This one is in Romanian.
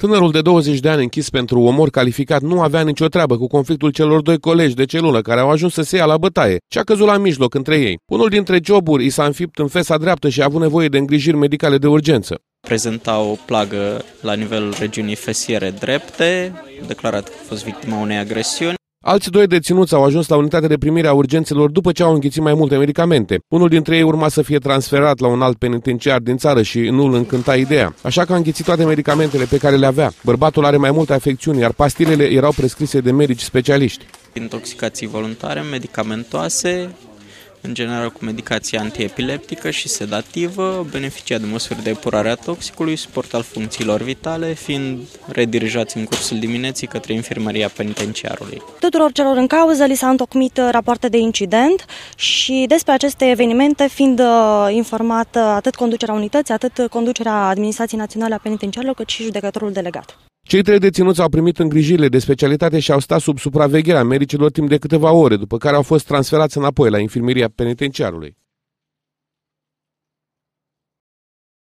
Tânărul de 20 de ani închis pentru omor calificat nu avea nicio treabă cu conflictul celor doi colegi de celulă care au ajuns să se ia la bătaie și a căzut la mijloc între ei. Unul dintre joburi i s-a înfipt în fesa dreaptă și a avut nevoie de îngrijiri medicale de urgență. Prezenta o plagă la nivelul regiunii fesiere drepte, declarat că a fost victima unei agresiuni. Alți doi deținuți au ajuns la unitatea de primire a urgențelor după ce au înghițit mai multe medicamente. Unul dintre ei urma să fie transferat la un alt penitenciar din țară și nu îl încânta ideea, așa că a înghițit toate medicamentele pe care le avea. Bărbatul are mai multe afecțiuni, iar pastilele erau prescrise de medici specialiști. Intoxicații voluntare, medicamentoase, în general cu medicație antiepileptică și sedativă, beneficia de măsuri de epurare a toxicului, suport al funcțiilor vitale, fiind redirijați în cursul dimineții către infirmăria penitenciarului. Tuturor celor în cauză li s-a întocmit rapoarte de incident și despre aceste evenimente fiind informată atât conducerea unității, atât conducerea Administrației Naționale a Penitenciarilor, cât și judecătorul delegat. Cei trei deținuți au primit îngrijirile de specialitate și au stat sub supravegherea medicilor timp de câteva ore, după care au fost transferați înapoi la infirmeria penitenciarului.